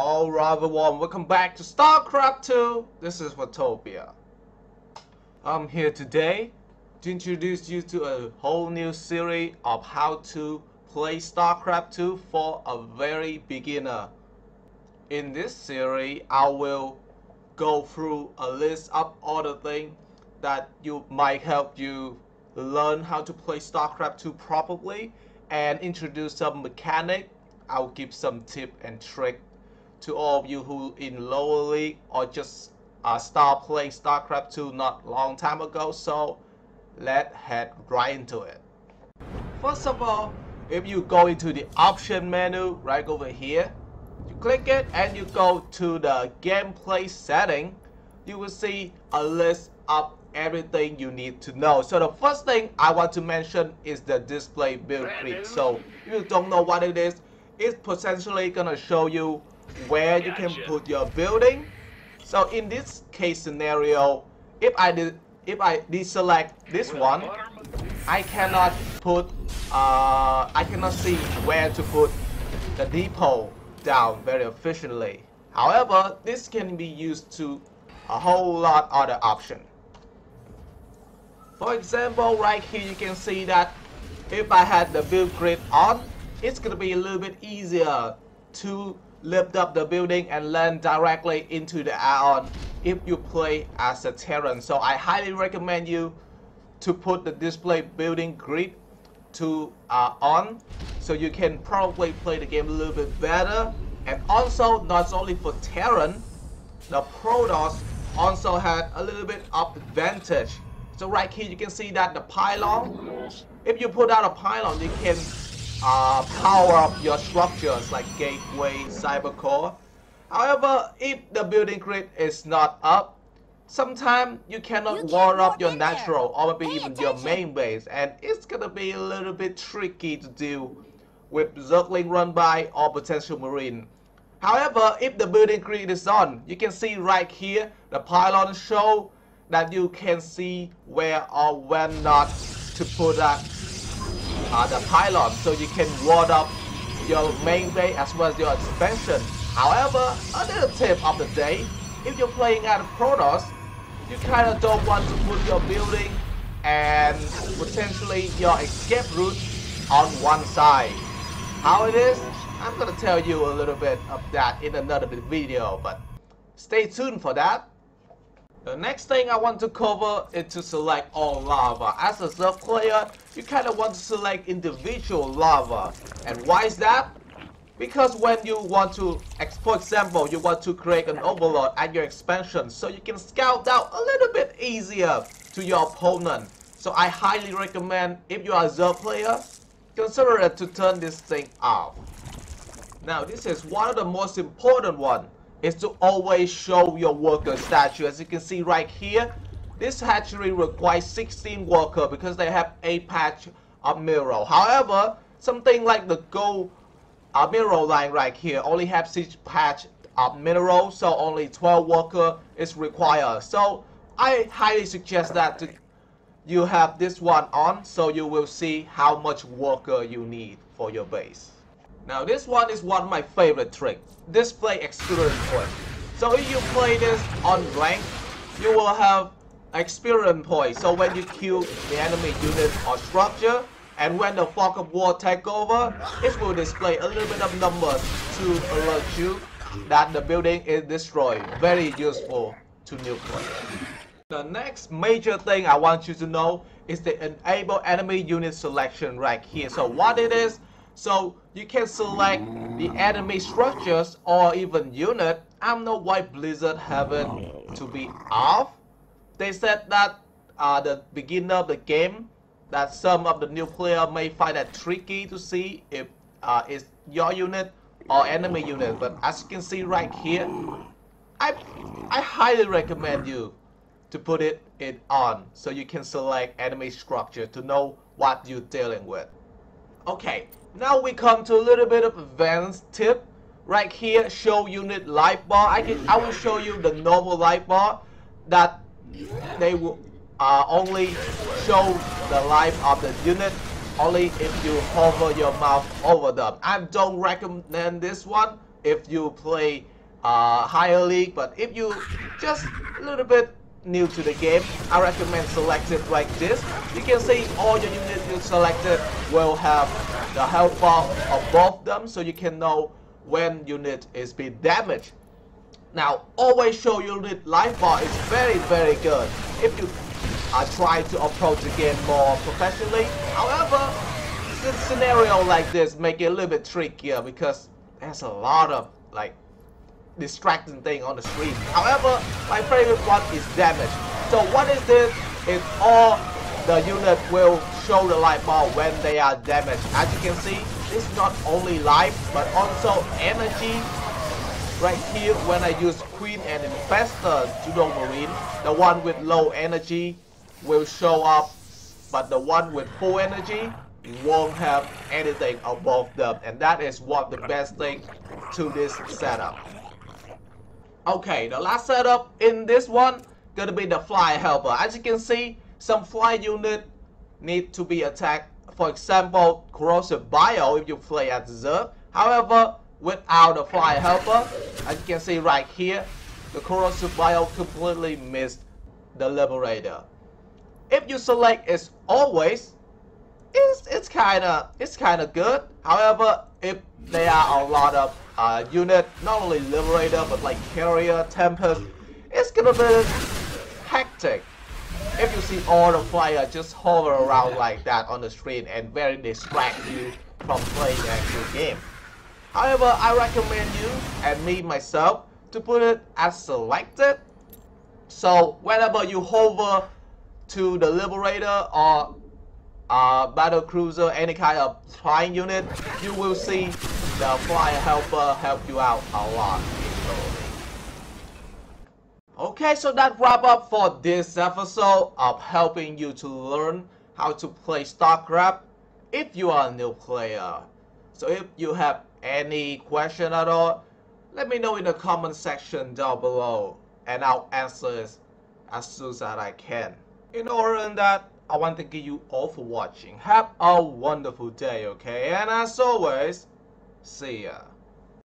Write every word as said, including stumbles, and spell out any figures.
Alright everyone, welcome back to StarCraft two. This is Watopia. I'm here today to introduce you to a whole new series of how to play StarCraft two for a very beginner. In this series, I will go through a list of all the things that you might help you learn how to play StarCraft two properly and introduce some mechanics. I'll give some tips and tricks to all of you who in lower league or just uh, start playing StarCraft two not long time ago, so let's head right into it. First of all, if you go into the option menu right over here, you click it and you go to the gameplay setting, you will see a list of everything you need to know. So the first thing I want to mention is the display build creep. So if you don't know what it is, it's potentially gonna show you where you can put your building. So in this case scenario, if I did, if I deselect this one, I cannot put, uh, I cannot see where to put the depot down very efficiently. However, this can be used to a whole lot other options. For example, right here you can see that if I had the build grid on, it's gonna be a little bit easier to lift up the building and land directly into the add-on if you play as a Terran. So I highly recommend you to put the display building grid to uh, on, so you can probably play the game a little bit better. And also, not only for Terran, the Protoss also had a little bit of advantage. So right here you can see that the pylon, if you put out a pylon, you can Uh, power up your structures like Gateway, Cybercore. However, if the building grid is not up, sometimes you cannot wall up your natural or maybe even your main base, and it's gonna be a little bit tricky to deal with Zergling run by or potential Marine. However, if the building grid is on, you can see right here the pylon show that you can see where or when not to put up Uh, the pylon, so you can ward up your main base as well as your expansion. However, another tip of the day, if you're playing at Protoss, you kind of don't want to put your building and potentially your escape route on one side. How it is, I'm gonna tell you a little bit of that in another video, but stay tuned for that. The next thing I want to cover is to select all lava. As a Zerg player, you kind of want to select individual lava. And why is that? Because when you want to, for example, you want to create an overlord at your expansion, so you can scout out a little bit easier to your opponent. So I highly recommend, if you are a Zerg player, consider it to turn this thing off. Now this is one of the most important ones, is to always show your worker statue. As you can see right here, this hatchery requires sixteen workers because they have a patch of mirror. However, something like the gold uh, mirror line right here only has six patch of mineral, so only twelve worker is required. So I highly suggest that to, you have this one on, so you will see how much worker you need for your base. Now this one is one of my favorite tricks, display experience point. So if you play this on rank, you will have experience point. So when you kill the enemy unit or structure, and when the fog of war take over, it will display a little bit of numbers to alert you that the building is destroyed. Very useful to new players. The next major thing I want you to know is the enable enemy unit selection right here. So what it is, so you can select the enemy structures or even unit. I don't know why Blizzard have it to be off. They said that uh, the beginner of the game, that some of the new player may find that tricky to see if uh, it's your unit or enemy unit. But as you can see right here, I, I highly recommend you to put it, it on so you can select enemy structure to know what you're dealing with. Okay. Now we come to a little bit of advanced tip. Right here, show unit life bar. I can, I will show you the normal life bar that they will uh, only show the life of the unit only if you hover your mouse over them. I don't recommend this one if you play uh, higher league, but if you just a little bit new to the game, I recommend select it like this. You can see all your units you selected will have the health bar of both of them, so you can know when unit is being damaged. Now, always show unit life bar is very very good if you are trying to approach the game more professionally. However, this scenario like this make it a little bit trickier because there's a lot of like distracting thing on the screen. However, my favorite one is damage. So what is this? It's all the unit will show the life bar when they are damaged. As you can see, it's not only life but also energy. Right here, when I use Queen and Infestor to the Marine, the one with low energy will show up, but the one with full energy won't have anything above them, and that is one of the best thing to this setup. Okay, the last setup in this one gonna be the fly helper. As you can see, some fly unit need to be attacked. For example, corrosive bio if you play as Zerg. However, without the fly helper, as you can see right here, the corrosive bio completely missed the Liberator. If you select it's always, it's it's kinda it's kinda good. However, if there are a lot of Uh, unit, not only Liberator but like Carrier, Tempest, it's gonna be hectic if you see all the flyers just hover around like that on the screen and very distract you from playing the actual game. However, I recommend you and me myself to put it as selected, so whenever you hover to the Liberator or uh, Battle Cruiser, any kind of flying unit, you will see the flyer helper help you out a lot. Okay, so that wrap up for this episode of helping you to learn how to play StarCraft if you are a new player. So if you have any question at all, let me know in the comment section down below and I'll answer it as soon as I can. In order than that, I want to thank you all for watching. Have a wonderful day, okay? And as always, see ya.